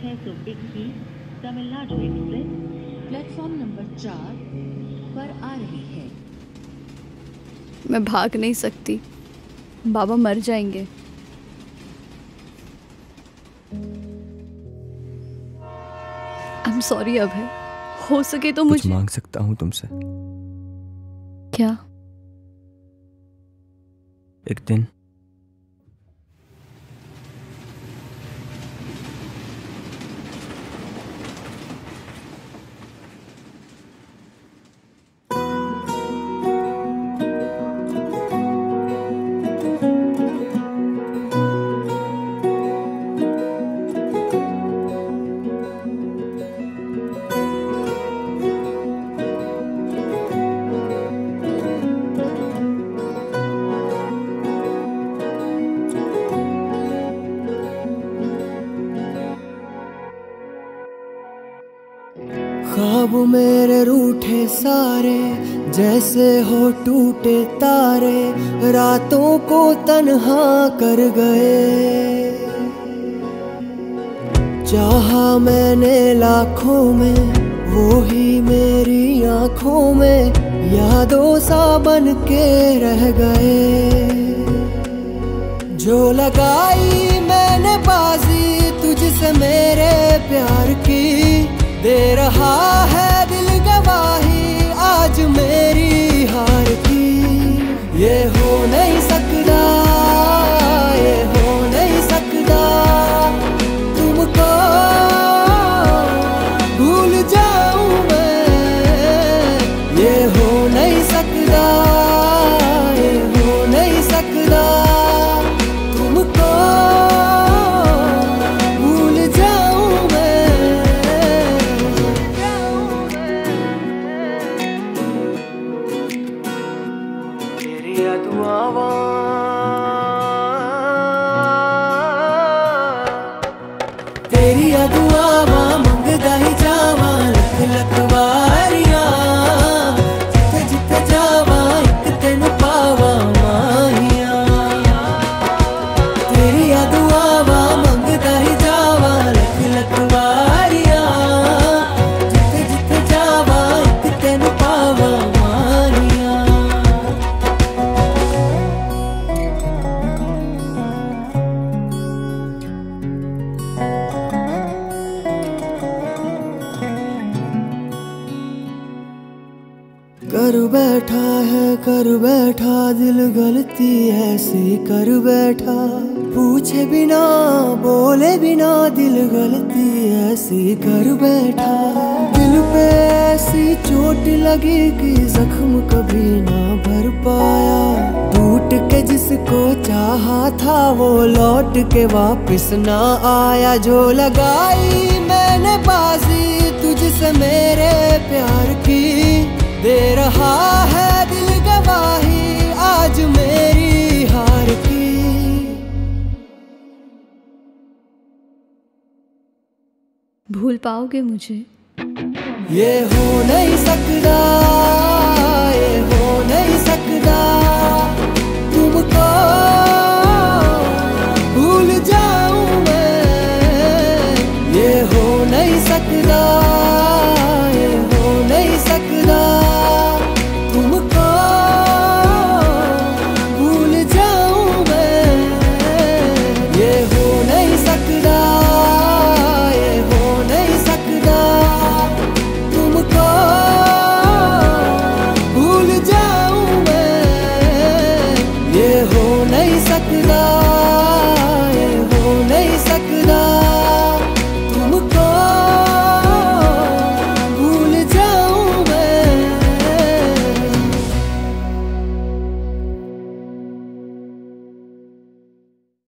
621 Tamil Nadu express platform number 4 पर आ रही है। मैं भाग नहीं सकती, बाबा मर जाएंगे। आई एम सॉरी अभय, हो सके तो मुझे मांग सकता हूँ तुमसे। क्या? एक दिन मेरे रूठे सारे जैसे हो टूटे तारे, रातों को तन्हा कर गए। चाहा मैंने लाखों में, वो ही मेरी आंखों में यादों सा बन के रह गए। जो लगाई मैंने बाजी तुझसे मेरे प्यार की, दे रहा है दिल गवाही आज मेरी हार की। ये हो नहीं सकता, ये हो नहीं सकता तुमको भूल जाऊं मैं। ये हो नहीं सकता, ये हो नहीं सकता तुमको भूल जाऊं मैं। तेरी अदुआवा मंगदा ही जावा, लख लख वारिया जिथे जिथे जावा एक तेन पावा माहिया। तेरी अदुआवा मंगदा ही जावा, लख लख वारिया जिथे जिथे जावा एक तेन पावा माहिया। कर बैठा दिल गलती ऐसी कर बैठा, पूछे बिना बोले बिना दिल गलती ऐसी कर बैठा। दिल पे ऐसी चोट लगी कि जख्म कभी ना भर पाया। टूट के जिसको चाहा था वो लौट के वापस ना आया। जो लगाई मैंने बाजी तुझसे मेरे प्यार की, दे रहा है गवाही आज मेरी हार की। भूल पाओगे मुझे? ये हो नहीं सकता, ये हो नहीं सकता।